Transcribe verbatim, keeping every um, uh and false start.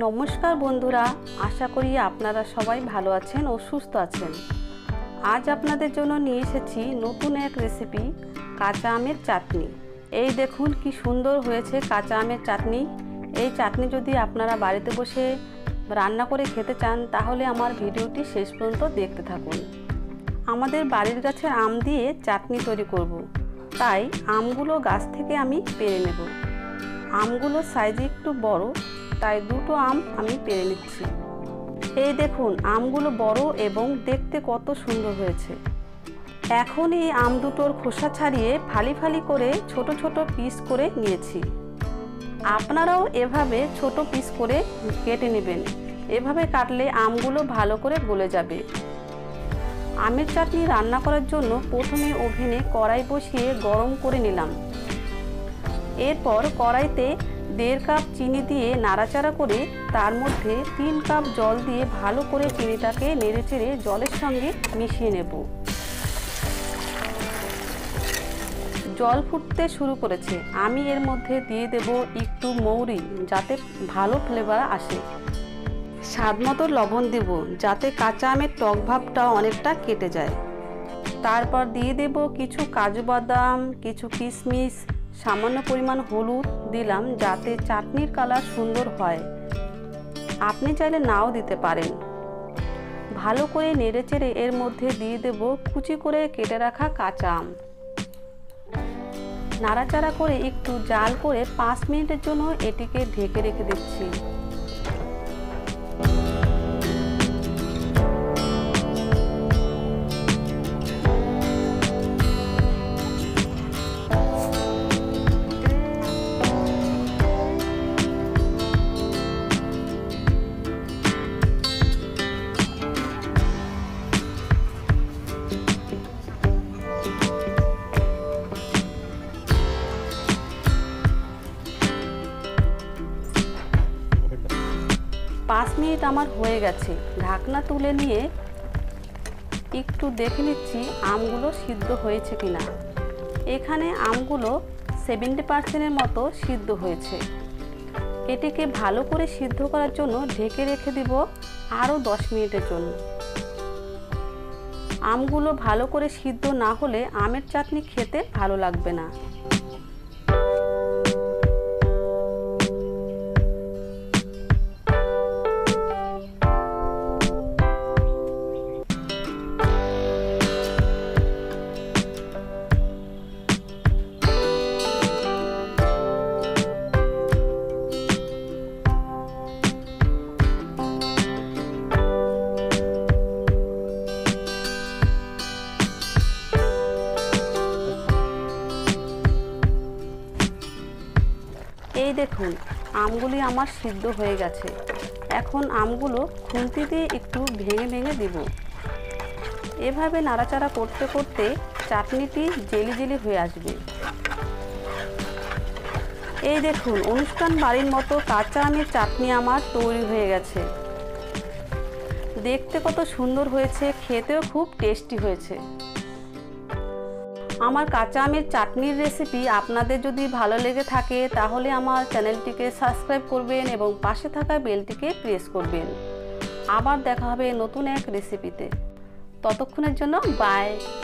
नमस्कार बंधुरा, आशा करी आपनारा सबाई भालो आछेन और सुस्थ आछेन। आज आपनादेर जोन्नो निये एसेछि नतून एक रेसिपि, काँचा आमेर चाटनी। एई देखुन कि सुंदर हयेछे काँचा आमेर चाटनी। एई चाटनी जोदि आपनारा बाड़ीते बसे रान्ना करे खेते चान ताहले आमार भिडियोटी शेष पर्यन्त देखते थाकुन। आमादेर बाड़ीर गाछेर आम दिये चाटनी तैरि करब, ताई आमगुलो गाछ थेके आमी पेड़े नेब। आमगुलो साइज एकटू बड़ो, ताई दुटो आम आमी पेड़े निচ্ছি। এই দেখুন আমগুলো বড় এবং দেখতে কত সুন্দর হয়েছে। এখন এই আম দুটোর খোসা ছাড়িয়ে ফালি ফালি করে ছোট ছোট পিস করে নিয়েছি। আপনারাও এভাবে ছোট পিস করে কেটে নেবেন। এভাবে কাটলে আমগুলো ভালো করে গলে যাবে। আমের চাটনি রান্না করার জন্য প্রথমে ওভেনে কড়াই বসিয়ে গরম করে নিলাম। এরপর কড়াইতে देड़ कप चीनी दिए नाड़ाचाड़ा करे तार मध्य तीन कप जल दिए भालो करे चीनीटाके नेड़ेचेड़े जलेर संगे मिशिए नेब। जल फुटते शुरू करेछे, आमी एर मध्य दिए देब एकटू मौरी जाते भालो फ्लेवर आसे। स्वादमतो लवण देब जाते काँचा आमेर टक भाबटा अनेकटा केटे जाय। तारपर दिए देब किछु काजू बादाम, किछु किशमिश, सामान्य परिमाण हलुद दिलाम जाते चाटनिर कलर सुंदर हय। आपनि चाइले नाओ दिते पारेन। भालो करे नेड़ेचेड़े एर मध्य दिए देब कुचि करे केटे राखा काँचा आम। नाड़ाचाड़ा करे एकटू जाल करे पाँच मिनिटेर जोन्नो एटिके ढेके रेखे दिच्छी। पाँच मिनट आमार होये गेछे। ढाकना तुले निये एकटू देखे निচ্ছি आमगुलो सिद्ध होयेछे किना। एखाने आमगुलो सेवेंटी पार्सेंटेर मतो सिद्ध होयेछे। एटिके भालो करे सिद्ध करार जोन्नो ढेके रेखे देब आरो दस मिनिटेर जोन्नो। आमगुलो भालो करे सिद्ध ना होले आमेर चाटनी खेते भालो लागबे ना। এই দেখুন আমগুলি আমার সিদ্ধ হয়ে গেছে। এখন আমগুলো খুন্তি দিয়ে একটু ভেঙে ভেঙে দেব। এভাবে নাড়াচাড়া করতে করতে চাটনিটি জেলি জেলি হয়ে আসবে। এই দেখুন অনুষ্ঠান বাড়ির মতো কাঁচা আমের চাটনি আমার তৈরি হয়ে গেছে। দেখতে কত সুন্দর হয়েছে, খেতেও খুব টেস্টি হয়েছে। আমার কাঁচা আমের চাটনির রেসিপি আপনাদের যদি ভালো লেগে থাকে তাহলে আমার চ্যানেলটিকে সাবস্ক্রাইব করবেন এবং পাশে থাকা বেলটিকে প্রেস করবেন। আবার দেখা হবে নতুন এক রেসিপিতে। ততক্ষণের জন্য বাই।